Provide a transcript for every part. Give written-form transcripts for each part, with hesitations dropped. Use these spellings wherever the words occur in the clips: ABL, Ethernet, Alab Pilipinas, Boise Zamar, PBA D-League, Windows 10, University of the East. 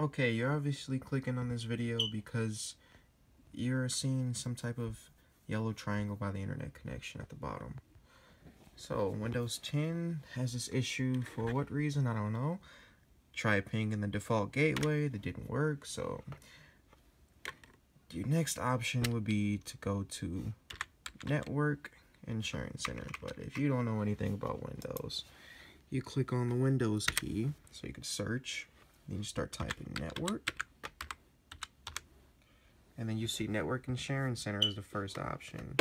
Okay, you're obviously clicking on this video because you're seeing some type of yellow triangle by the internet connection at the bottom. So Windows 10 has this issue for what reason, I don't know. Try pinging the default gateway, that didn't work, so your next option would be to go to Network and Sharing Center. But if you don't know anything about Windows, you click on the Windows key so you can search. Then you start typing network, and then you see Network and Sharing Center is the first option.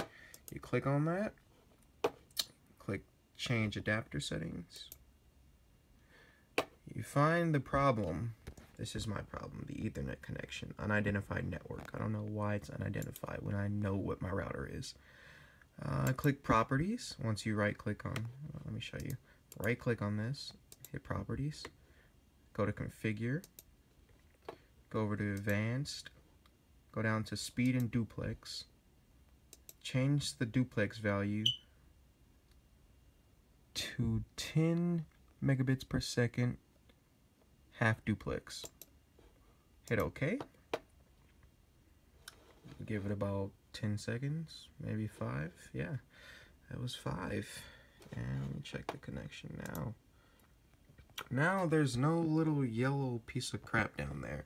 You click on that, click change adapter settings. You find the problem. This is my problem, the Ethernet connection, unidentified network. I don't know why it's unidentified when I know what my router is. Click properties. Once you right click on, let me show you, right click on this, hit properties. Go to configure, go over to advanced, go down to speed and duplex, change the duplex value to 10 megabits per second, half duplex. Hit OK. Give it about 10 seconds, maybe 5. Yeah, that was 5. And let me check the connection now. Now there's no little yellow piece of crap down there.